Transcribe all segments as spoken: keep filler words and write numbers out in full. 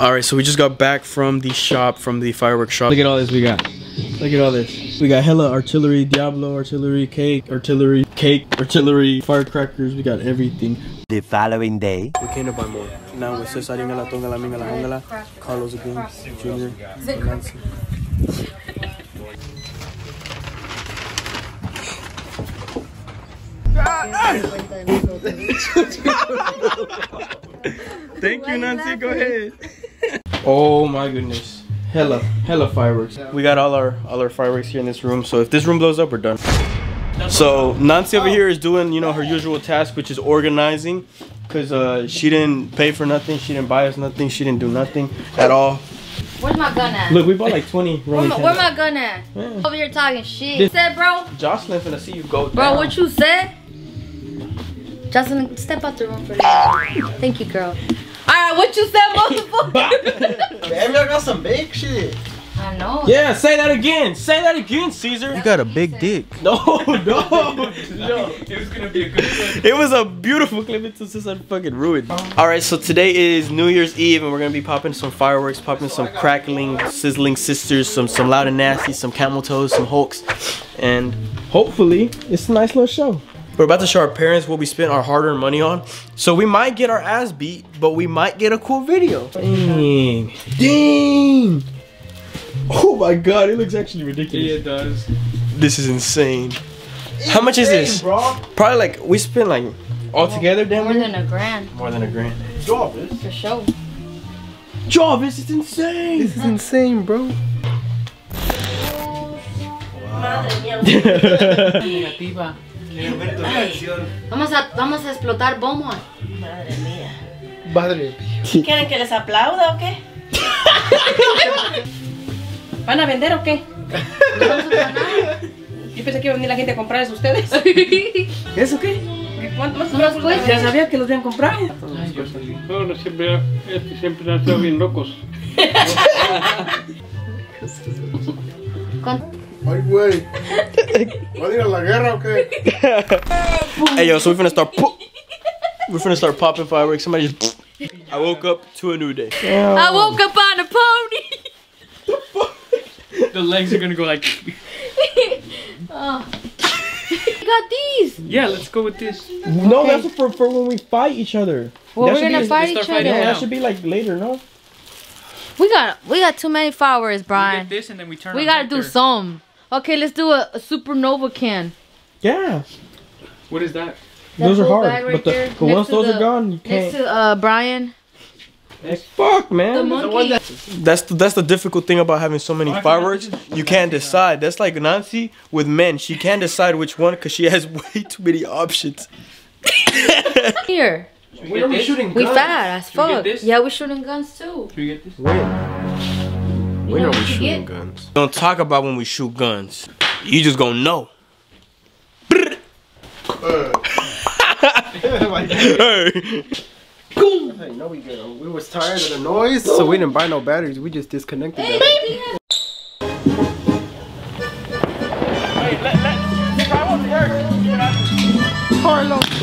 All right, so we just got back from the shop, from the fireworks shop. Look at all this we got. Look at all this. We got hella artillery, Diablo, artillery, cake, artillery, cake, artillery, firecrackers. We got everything. The following day, we came to buy more. Now with Cesar Inala, Tongala, Mingala, Angala, Carlos B, Junior, and Nancy. Thank you, Nancy. Go ahead. Oh my goodness. Hella, hella fireworks. We got all our all our fireworks here in this room. So if this room blows up, we're done. So Nancy over here is doing, you know, her usual task, which is organizing, because uh, she didn't pay for nothing. She didn't buy us nothing. She didn't do nothing at all. Where's my gun at? Look, we bought like twenty Roman candles. Where's my gun at? Yeah. Over here talking shit. This said, bro. Jocelyn finna see you go down. Bro, what you said? Justin, step out the room for that. Thank you, girl. Alright, what you said, motherfucker? Baby, I got some big shit. I know. Yeah, say that again. Say that again, Cesar. You got a big dick. No, no. No. It was gonna be a good clip. It was a beautiful clip until Cesar fucking ruined. Alright, so today is New Year's Eve and we're gonna be popping some fireworks, popping some crackling, sizzling sisters, some some loud and nasty, some camel toes, some hulks. And hopefully it's a nice little show. We're about to show our parents what we spent our hard-earned money on. So we might get our ass beat, but we might get a cool video. Dang. Dang. Oh my God, it looks actually ridiculous. Yeah, it does. This is insane. It's How much insane, is this? Bro. Probably like, we spent like, all more, together, damn More than a grand. More than a grand. Jarvis. For sure. Jarvis, it's insane. This is insane, bro. Wow. Vamos a, vamos a explotar bombas. Madre mía. Madre mía. ¿Quieren que les aplauda o qué? ¿Van a vender o qué? No vamos a ganar. Yo pensé que iba a venir la gente a comprar eso ustedes. ¿Eso qué? ¿Cuánto más? Pues, ya sabía que los habían comprado. Bueno, siempre, siempre han sido bien locos. ¿Cuánto? Ay, güey. ¿Vas a ir a la guerra o qué? Hey, yo, so we're finna start po We're finna start popping fireworks. Somebody just I woke up to a new day. Damn. I woke up on a pony. The fuck? The legs are gonna go like oh. You got these. Yeah, let's go with this. No, okay. That's for, for when we fight each other. Well, that we're gonna be, fight each other. That should be like later, no? We got we got too many fireworks, Brian. We get this and then we turn We on gotta Hector. do some. Okay, let's do a, a supernova can. Yeah. What is that? that those are hard, right but the, but once those the, are gone, you can't. Next to uh, Brian. Next, fuck, man. The monkey. That's the, that's the difficult thing about having so many fireworks. You can't decide. That's like Nancy with men. She can't decide which one because she has way too many options. Here. Where are we shooting guns? We fat as fuck. Yeah, we're shooting guns too. Can we get this? Where? When are we shooting guns? We don't talk about when we shoot guns. You just gonna know. Uh. Hey. No, we good. We was tired of the noise, so we didn't buy no batteries. We just disconnected them. Hey, let, let, try one first. Carlos.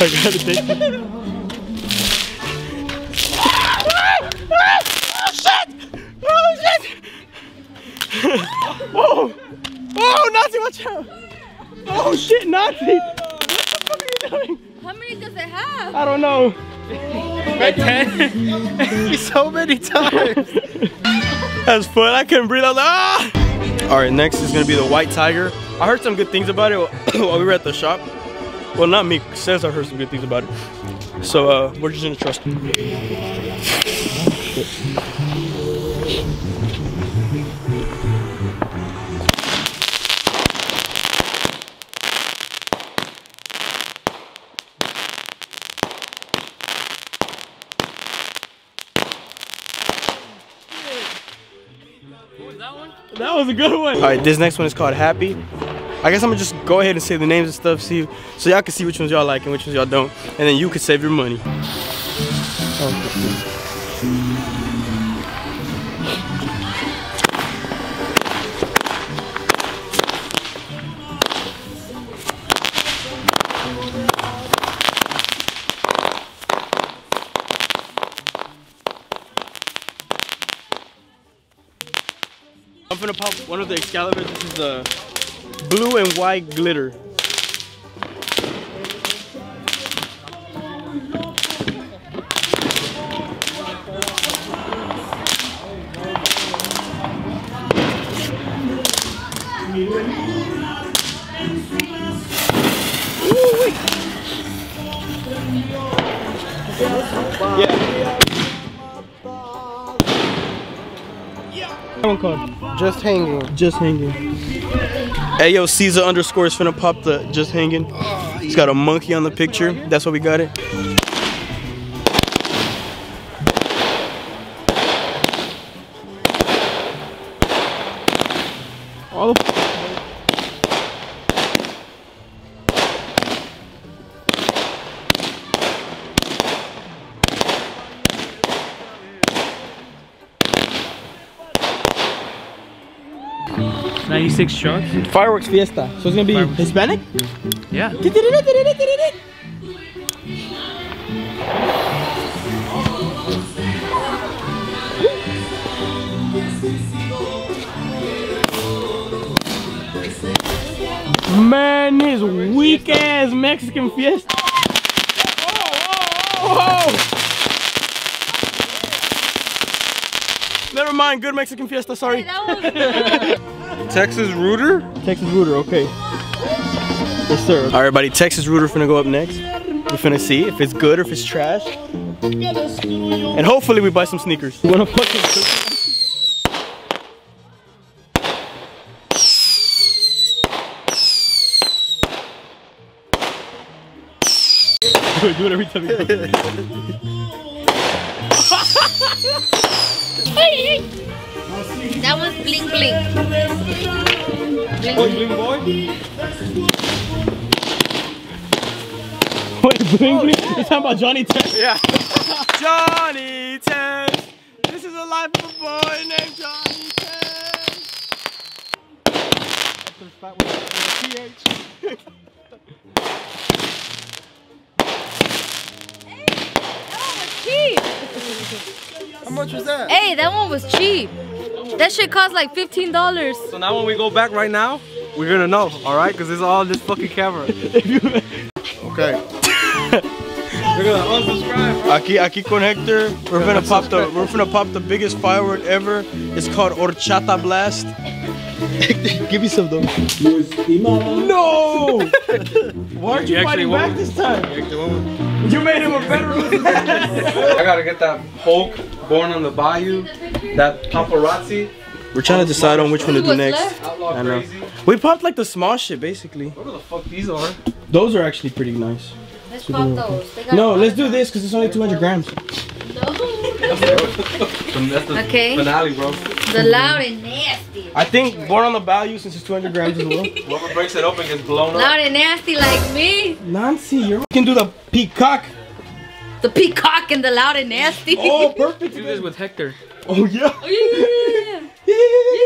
I gotta take it. Oh shit! Oh shit! Oh! Oh, Nazi, watch out! Oh shit, Nazi! What the fuck are you doing? How many does it have? I don't know. Like ten? So many times. That's fun, I couldn't breathe out. Ah! Alright, next is gonna be the White Tiger. I heard some good things about it while we were at the shop. Well, not me, Cesar heard some good things about it. So, uh, we're just gonna trust him. that one? That was a good one. All right, this next one is called Happy. I guess I'm gonna just go ahead and say the names and stuff, see, so y'all can see which ones y'all like and which ones y'all don't, and then you can save your money. I'm gonna pop one of the Excalibur. This is the blue and white glitter. Yeah. Yeah. One card. Just hanging. Just hanging. Hey yo, Cesar underscore is finna pop the just hanging. He's got a monkey on the picture. That's why we got it. All the ninety-six shots. Fireworks fiesta. So it's gonna be fireworks. Hispanic? Yeah. Man, his weak ass Mexican fiesta. Whoa, whoa, whoa. Never mind, good Mexican fiesta, sorry. Texas Rooter? Texas Rooter, okay. Yes, sir. All right, buddy, Texas Rooter finna go up next. We're finna see if it's good or if it's trash. And hopefully we buy some sneakers. You wanna put some sneakers? Do it every time you go. That was bling bling. Bling boy, bling boy. Wait, bling bling? You're talking about Johnny Tess? Yeah. Johnny Tess. This is the life of a boy named Johnny Tess. That's the fat one. P H. Hey, that one was cheap. How much was that? Hey, that one was cheap. That shit cost like fifteen dollars. So now when we go back right now, we're gonna know, alright? Because it's all this fucking camera. Okay. We're gonna unsubscribe, bro. Aquí, aquí con Hector. We're gonna pop the we're gonna pop the biggest firework ever. It's called Horchata Blast. Give me some though. No! Why'd you fight him back this time? You made him a better one. I gotta get that Hulk, Born on the Bayou, that Paparazzi. We're trying to decide on which one to do next. I know. We popped like the small shit basically. What the fuck these are? Those are actually pretty nice. Let's pop those. No, let's do this because it's only two hundred grams. That's the okay. Finale, bro. The loud and nasty. I think sure. Born on the Bayou, since it's two hundred grams as well. Whoever breaks it open gets blown up. Loud and nasty like me. Nancy, you can do the peacock. The peacock and the loud and nasty. Oh, perfect. Do this with Hector. Oh, yeah. Oh, yeah.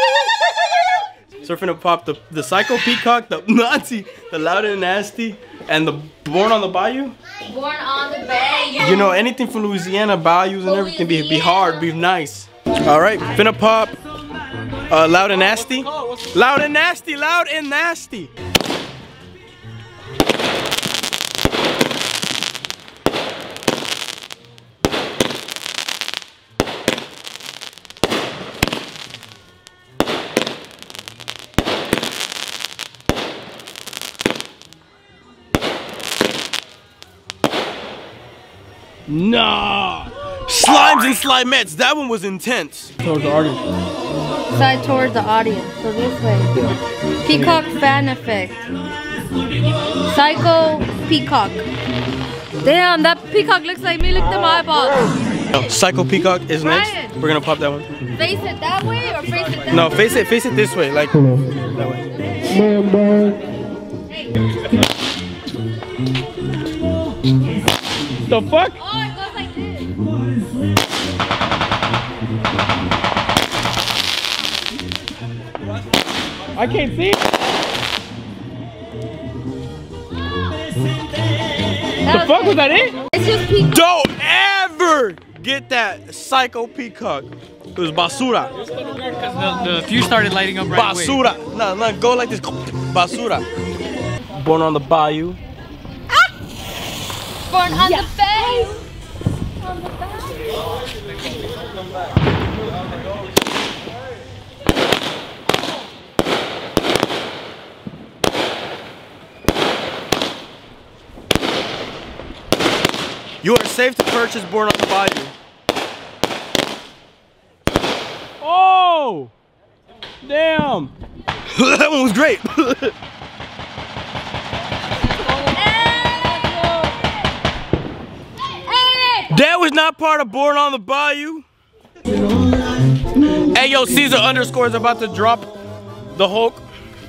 Yeah. Yeah. Yeah. So we're finna pop the, the Psycho Peacock, the Nancy, the loud and nasty, and the Born on the Bayou. Born on the Bayou. You know, anything from Louisiana, bayous and everything, be, be hard, be nice. All right, finna pop uh, loud and nasty. Loud and nasty, loud and nasty. No! Slimes and slimettes, that one was intense. Towards the audience. Side towards the audience, so this way. Yeah. Peacock fan effect. Psycho Peacock. Damn, that peacock looks like me, look at my eyeballs. Psycho Peacock is next. Brian. We're gonna pop that one. Face it that way or face it that no, way? No, face it, face it this way, like that way. Hey. The fuck? Oh, it goes like this. I can't see it. The fuck was that it? It's just peacock. Don't ever get that psycho peacock. It was basura. The, the fuse started lighting up right basura. Away. Basura. No, no, go like this. Basura. Born on the bayou. Ah! Born on yeah. the bayou. On the bayou. You are safe to purchase Born on the Bayou. Oh! Damn! That one was great! That was not part of Born on the Bayou. Hey yo, Cesar underscore is about to drop the Hulk.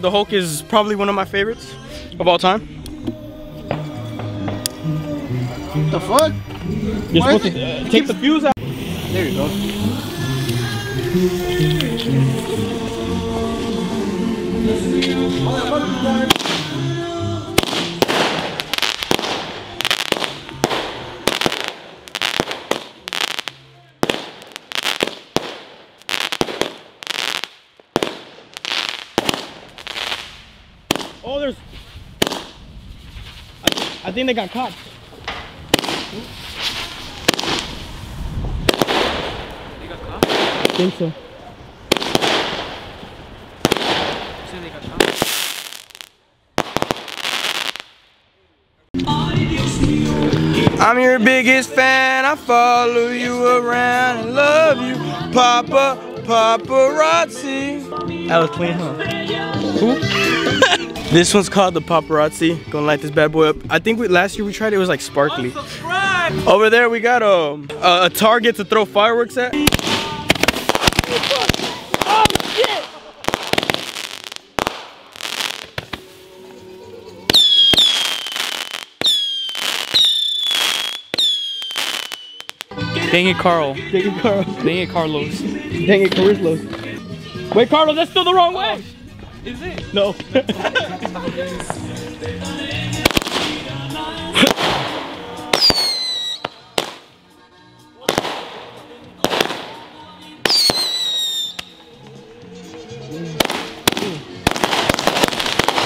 The Hulk is probably one of my favorites of all time. The fuck? You're supposed to uh, take the fuse out. There you go. Oh, there's. I, th I think they got caught. I think so. I'm your biggest fan. I follow you around and love you, Papa Paparazzi. That was clean, huh? This one's called the Paparazzi. Gonna light this bad boy up. I think we last year we tried it, it was like sparkly. Over there we got um, a, a target to throw fireworks at. Oh shit! Dang it, Carl. Dang it, Carl. Dang it, Carlos. Dang it, Carlos. Wait, Carlos, that's still the wrong way. Oh, is it? No.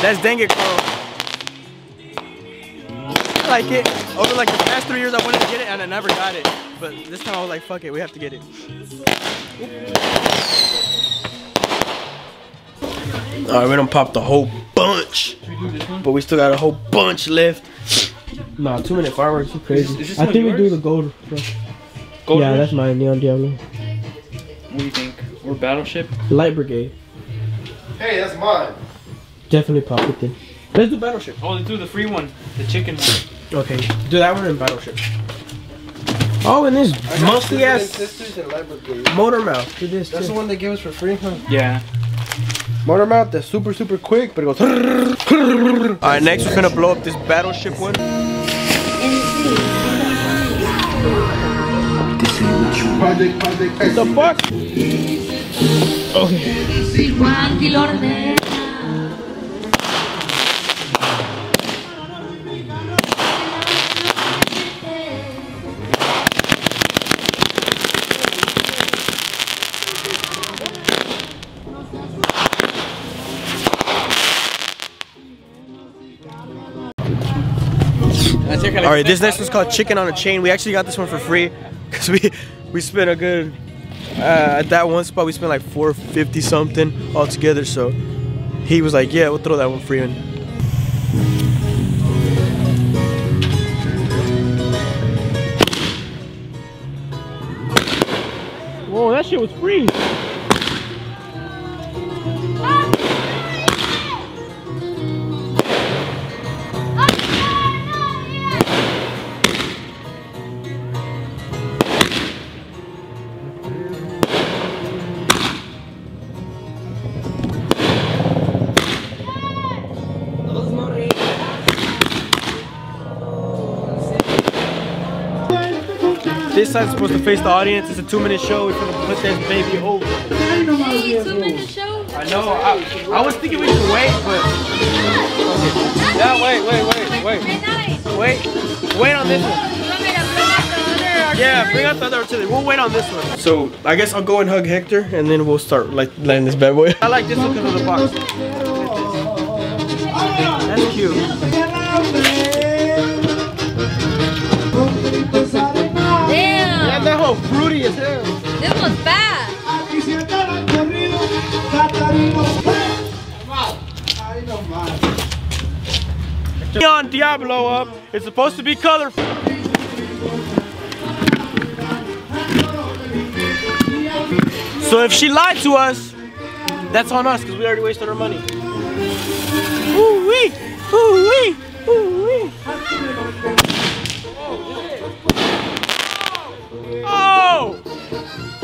That's dang it, Carl. I like it. Over like the past three years, I wanted to get it and I never got it. But this time I was like, fuck it, we have to get it. Alright, we done popped the whole bunch. But we still got a whole bunch left. Nah, two minute fireworks are crazy. Is, is I think yours? we do the gold. Bro. Gold yeah, Rush? That's my Leon Diablo. What do you think? Or Battleship? Light Brigade. Hey, that's mine. Definitely pop it then. Let's do Battleship. Oh, let's do the free one. The chicken one. Okay. Do that one in Battleship. Oh, and this musty ass Motor Mouth. Do this. That's too. The one they give us for free, huh? Yeah. Motor Mouth, that's super, super quick, but it goes. Alright, next we're gonna blow up this Battleship one. Project, project, what the fuck? Okay. All right, this next one's called Chicken on a Chain. We actually got this one for free because we we spent a good uh, at that one spot we spent like four fifty something all together. So he was like, "Yeah, we'll throw that one free." In. Whoa, that shit was free. This side's supposed to face the audience. It's a two-minute show. We're gonna put this baby over. Hey, two-minute show. I know. I, I was thinking we should wait, but okay. Yeah, wait, wait, wait, wait, wait, wait on this one. Yeah, bring out the other artillery. We'll wait on this one. So I guess I'll go and hug Hector, and then we'll start like lighting this bad boy. I like this one because of the box. That's cute. Damn! Yeah, that whole fruity as hell. This one's bad. Leon Diablo up. It's supposed to be colorful. So if she lied to us, that's on us because we already wasted our money. Ooh wee! Ooh wee! Ooh wee! Oh!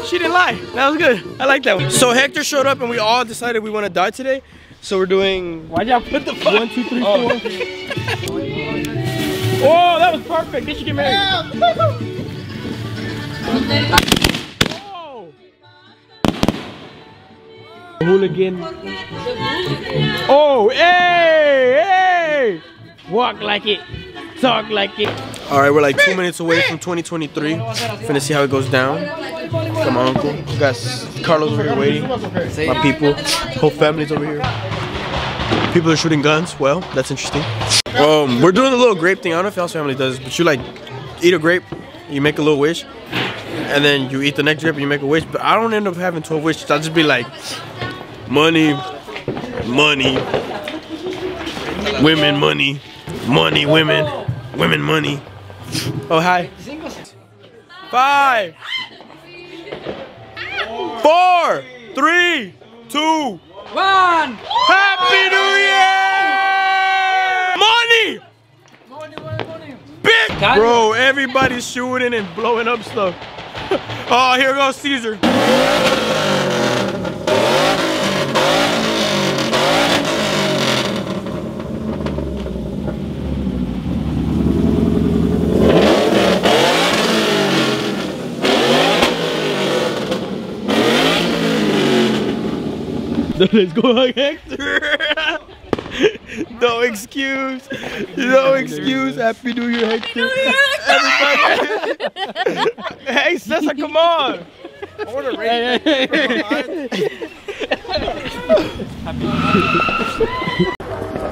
She didn't lie. That was good. I like that one. So Hector showed up and we all decided we want to die today. So we're doing... Why'd y'all put the fuck? One, two, three, oh. four. Oh, that was perfect. Did you get married? Oh! Hooligan. Oh, hey! Hey! Walk like it. Talk like it. All right, we're like two minutes away from twenty twenty-three. Finna see how it goes down. Come on, uncle. We got Carlos over here waiting. My people, whole family's over here. People are shooting guns. Well, that's interesting. Um, we're doing the little grape thing. I don't know if y'all's family does, but you like eat a grape, you make a little wish, and then you eat the next grape and you make a wish. But I don't end up having twelve wishes. I'll just be like, money, money, women, money. Money, women, women, money. Oh, hi. Five, four, three, two, one. Happy New Year! Money! Big! Bro, everybody's shooting and blowing up stuff. Oh, here goes Cesar. Let's go hug Hector. No excuse. No excuse. Happy New Year, Hector. Everybody. Hey, Cesar, come on. I want to raise it.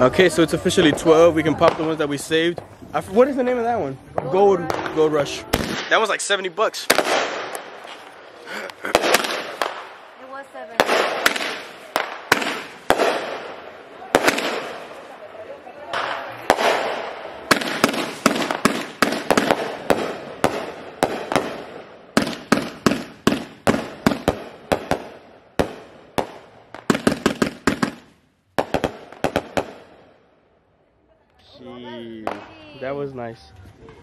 Okay, so it's officially twelve. We can pop the ones that we saved. I, what is the name of that one? Gold, Gold Rush. That was like seventy bucks. That was nice.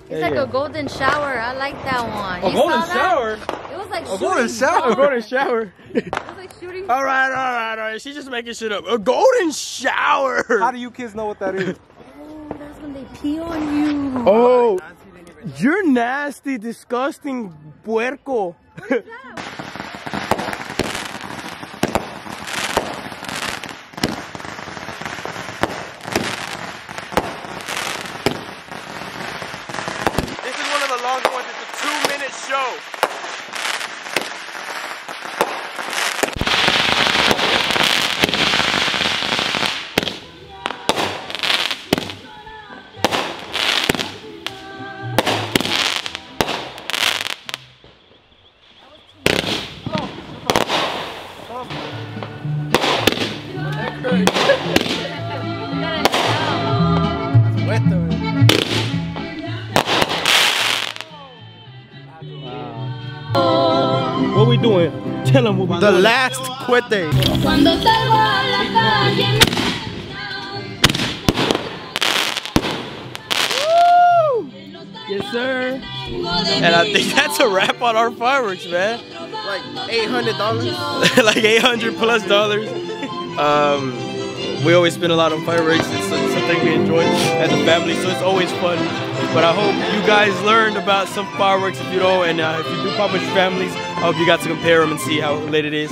It's there like a go. golden shower. I like that one. A you golden shower? It was like a golden shower. A golden shower. It was like shooting. All right, all right, all right. She's just making shit up. A golden shower. How do you kids know what that is? Oh, that's when they pee on you. Oh, you're nasty, disgusting puerco. What is that? The last cuete. Yes, sir. And I think that's a wrap on our fireworks, man. Like eight hundred dollars. Like eight hundred plus dollars. Um, we always spend a lot on fireworks. It's, it's something we enjoy as a family, so it's always fun. But I hope you guys learned about some fireworks, if you know, and uh, if you do pop with your families, I hope you got to compare them and see how related it is.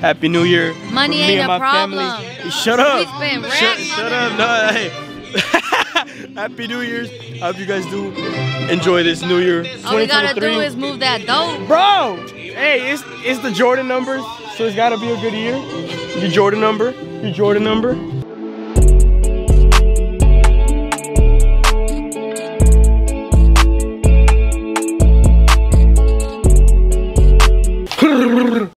Happy New Year. Money ain't a problem. Family. Shut up. Shut, shut up. No, hey. Happy New Year's. I hope you guys do enjoy this New Year. All we gotta do is move that dough. Bro! Hey, it's, it's the Jordan numbers, so it's gotta be a good year. Your Jordan number. Your Jordan number.